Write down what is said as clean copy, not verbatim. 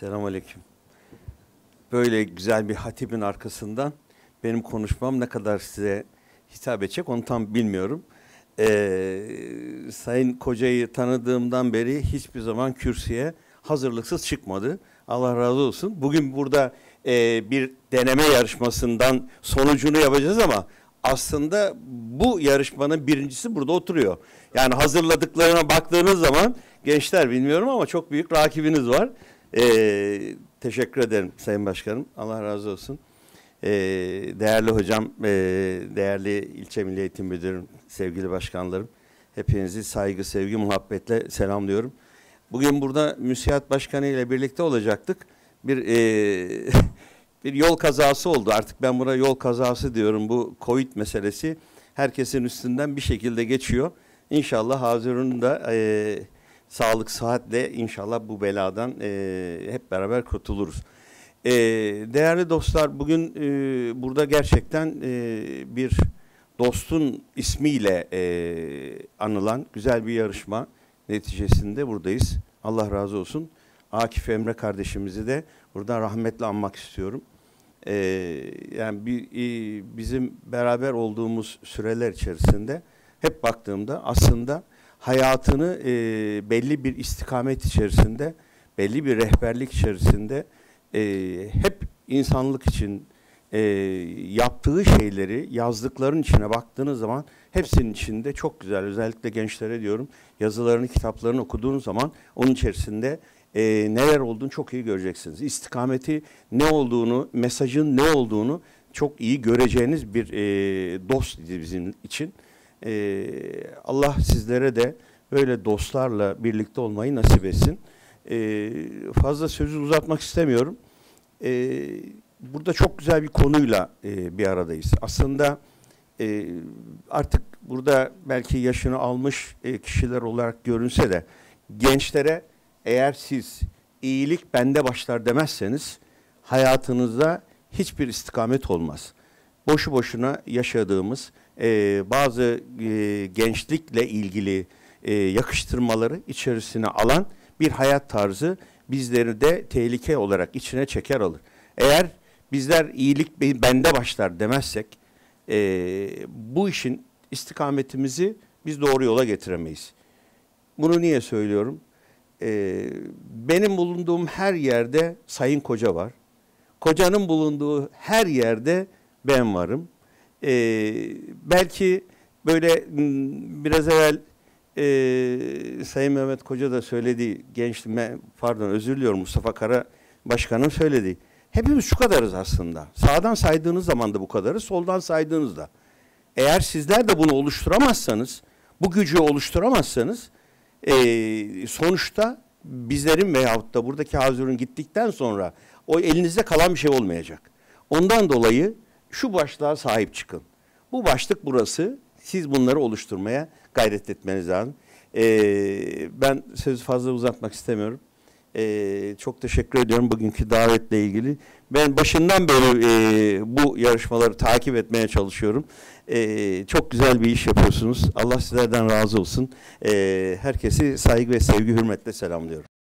Selamünaleyküm. Böyle güzel bir hatibin arkasından benim konuşmam ne kadar size hitap edecek onu tam bilmiyorum. Sayın Koca'yı tanıdığımdan beri hiçbir zaman kürsüye hazırlıksız çıkmadı. Allah razı olsun. Bugün burada bir deneme yarışmasından sonucunu yapacağız ama aslında bu yarışmanın birincisi burada oturuyor. Yani hazırladıklarına baktığınız zaman gençler bilmiyorum ama çok büyük rakibiniz var. Teşekkür ederim Sayın Başkanım. Allah razı olsun. Değerli hocam, değerli ilçe Milli Eğitim Müdürüm, sevgili başkanlarım. Hepinizi saygı, sevgi, muhabbetle selamlıyorum. Bugün burada Müsiad Başkanı ile birlikte olacaktık. Bir yol kazası oldu. Artık ben buna yol kazası diyorum. Bu Covid meselesi herkesin üstünden bir şekilde geçiyor. İnşallah Hazirun'un da sağlık, sıhhatle inşallah bu beladan hep beraber kurtuluruz. Değerli dostlar, bugün burada gerçekten bir dostun ismiyle anılan güzel bir yarışma neticesinde buradayız. Allah razı olsun. Akif Emre kardeşimizi de buradan rahmetle anmak istiyorum. Yani bizim beraber olduğumuz süreler içerisinde hep baktığımda aslında hayatını belli bir istikamet içerisinde, belli bir rehberlik içerisinde hep insanlık için yaptığı şeyleri yazdıkların içine baktığınız zaman hepsinin içinde çok güzel, özellikle gençlere diyorum, yazılarını, kitaplarını okuduğunuz zaman onun içerisinde neler olduğunu çok iyi göreceksiniz. İstikameti ne olduğunu, mesajın ne olduğunu çok iyi göreceğiniz bir dost bizim için. Allah sizlere de böyle dostlarla birlikte olmayı nasip etsin. Fazla sözü uzatmak istemiyorum. Burada çok güzel bir konuyla bir aradayız. Aslında artık burada belki yaşını almış kişiler olarak görünse de gençlere eğer siz iyilik bende başlar demezseniz hayatınızda hiçbir istikamet olmaz. Boşu boşuna yaşadığımız bazı gençlikle ilgili yakıştırmaları içerisine alan bir hayat tarzı bizleri de tehlike olarak içine çeker alır. Eğer bizler iyilik bende başlar demezsek bu işin istikametimizi biz doğru yola getiremeyiz. Bunu niye söylüyorum? Benim bulunduğum her yerde Sayın Koca var. Kocanın bulunduğu her yerde ben varım. Belki böyle biraz evvel Sayın Mehmet Koca da söyledi, Mustafa Kara Başkanım söyledi. Hepimiz şu kadarız aslında. Sağdan saydığınız zaman da bu kadarız, soldan saydığınızda. Eğer sizler de bunu oluşturamazsanız, bu gücü oluşturamazsanız sonuçta bizlerin veyahut da buradaki Hazirun gittikten sonra o elinizde kalan bir şey olmayacak. Ondan dolayı şu başlığa sahip çıkın. Bu başlık burası. Siz bunları oluşturmaya gayret etmeniz lazım. Ben sözü fazla uzatmak istemiyorum. Çok teşekkür ediyorum bugünkü davetle ilgili. Ben başından beri bu yarışmaları takip etmeye çalışıyorum. Çok güzel bir iş yapıyorsunuz. Allah sizlerden razı olsun. Herkesi saygı ve sevgi, hürmetle selamlıyorum.